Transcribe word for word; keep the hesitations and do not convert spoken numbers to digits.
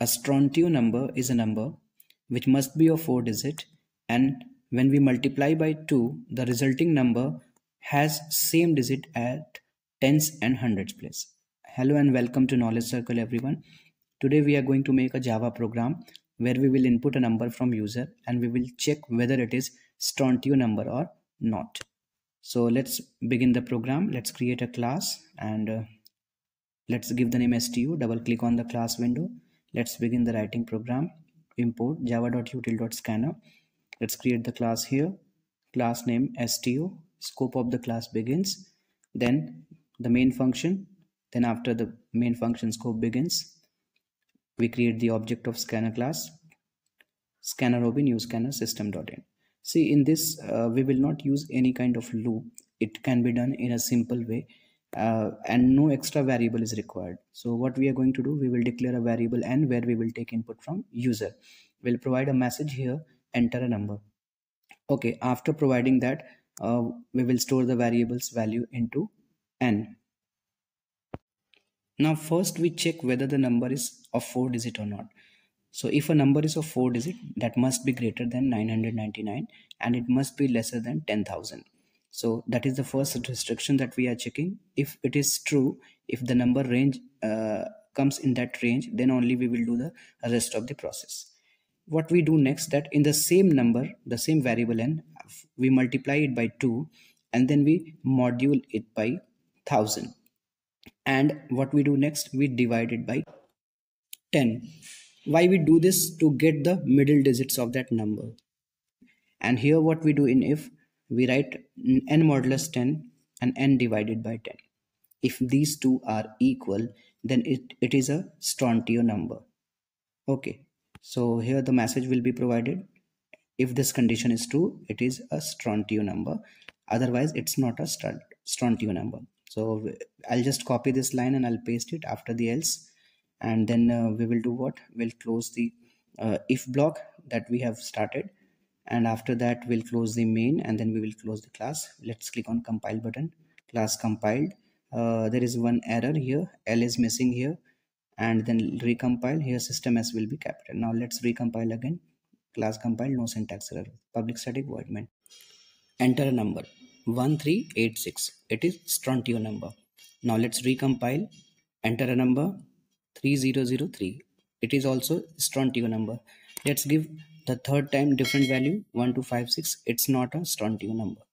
A Strontio number is a number which must be of four digit, and when we multiply by two, the resulting number has same digit at tens and hundreds place. Hello and welcome to Knowledge Circle everyone. Today we are going to make a Java program where we will input a number from user and we will check whether it is Strontio number or not. So let's begin the program. Let's create a class and uh, let's give the name S T U. Double click on the class window. Let's begin the writing program. Import java.util.scanner. Let's create the class here. Class name S T U. Scope of the class begins. Then the main function. Then after the main function scope begins, we create the object of scanner class. Scanner robin use scanner system.in. See, in this uh, we will not use any kind of loop. It can be done in a simple way, uh, and no extra variable is required. So what we are going to do, we will declare a variable n where we will take input from user. We'll provide a message here, enter a number. Okay, after providing that, uh, we will store the variable's value into n. Now first we check whether the number is of four digit or not. So if a number is of four digit, that must be greater than nine hundred ninety-nine and it must be lesser than ten thousand. So that is the first restriction that we are checking. If it is true, if the number range uh, comes in that range, then only we will do the rest of the process. What we do next, that in the same number, the same variable n, we multiply it by two and then we module it by one thousand. And what we do next, we divide it by ten. Why we do this? To get the middle digits of that number. And here what we do in if, we write n modulus ten and n divided by ten. If these two are equal, then it, it is a Strontio number. Okay, so here the message will be provided. If this condition is true, it is a Strontio number. Otherwise, it's not a Strontio number. So I'll just copy this line and I'll paste it after the else, and then uh, we will do what? We'll close the uh, if block that we have started, and after that we'll close the main and then we will close the class. Let's click on compile button. Class compiled. Uh, there is one error here. L is missing here, and then recompile here. System S will be capital. Now let's recompile again. Class compiled. No syntax error. Public static void main. Enter a number. one three eight six. It is Strontio number. Now let's recompile. Enter a number three zero zero three. It is also Strontio number. Let's give the third time different value one two five six. It's not a Strontio number.